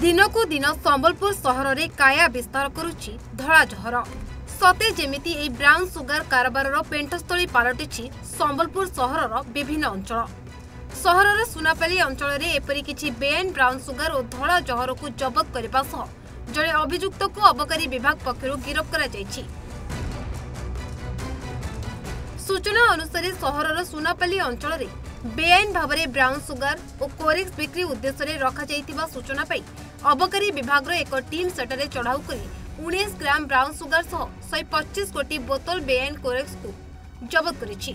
दिनकू दिन संबलपुर सहर रे काया विस्तार करुछि धळा झहर। सते जेमिति एई ब्राउन सुगर कारबार पेंटस्थली पालटिछि संबलपुर सहर विभिन्न अंचल। सहर सुनापाली अंचल रे एपरि किछि बेआईन ब्राउन सुगर और धळा झहर को जब्त करने सह जड़े अभियुक्त को अबकारी विभाग पक्षरु गिरफ करा जाइछि। सूचना अनुसार सहर सुनापाली अंचल रे बेआईन भाव में ब्राउन सुगर और कोरेक्स बिक्री उद्देश्य रे रखा जाइतिबा सूचना पाई अबकारी विभाग एक टीम सेटारे चढ़ाऊ कर 19 ग्राम ब्राउन सुगर सह 125 कोटी बोतल बेआईन कोरेक्स को जब्त करिछि।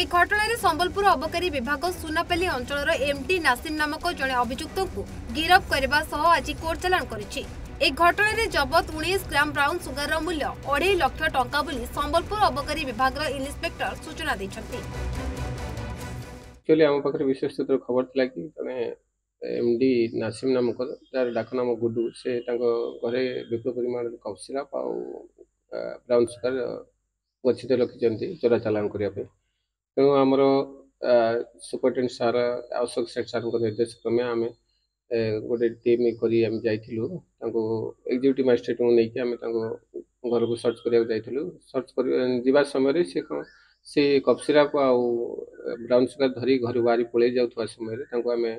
ए घटना रे संबलपुर अबकारी विभाग सुनापाली अंचल रो एमटी नासिम नामक जने अभियुक्त को गिरफ करबा सह आज कोर्ट चालान करिछि। ए घटना रे जब्त 19 ग्राम ब्राउन सुगर मूल्य 2.5 लाख टंका बोली संबलपुर अबकारी विभाग रो इंस्पेक्टर सूचना दैछथि। चले हम पाखरे विशेष सूत्र खबर थला कि जने एमडी नासिम नामक तार डाक नाम गुड्डू से घरे विपुल परिमाण कफ सिरप आ ब्राउन सुगर गच्छित रखिंट चोरा चालान करने। तेणु आमर सुपरिटेडेट सार अशोक सेठ सार निर्देश क्रमे आम गोटे टीम करें जाइलु एक्जिक्यूटिव मजिस्ट्रेट को लेकिन घर को सर्च करूँ। सर्च कर जावा समय से कफ सिरप आ ब्राउन सुगर धरी घर बाहरी पल जावा समय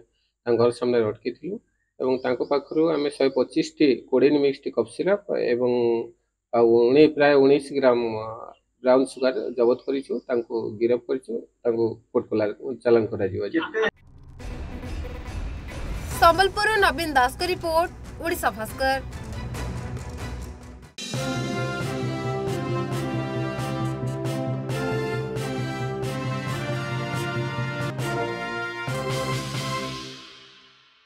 आम घर सामने अटकी थी और पाखु आम 125टी कोडेन मिक्सड कफ सिरप एवं प्राय 19 ग्राम ब्राउन सुगर जब्त करूँ गिरफ कर चालान कर। संबलपुर नवीन दास का रिपोर्ट, ओडिशा भास्कर।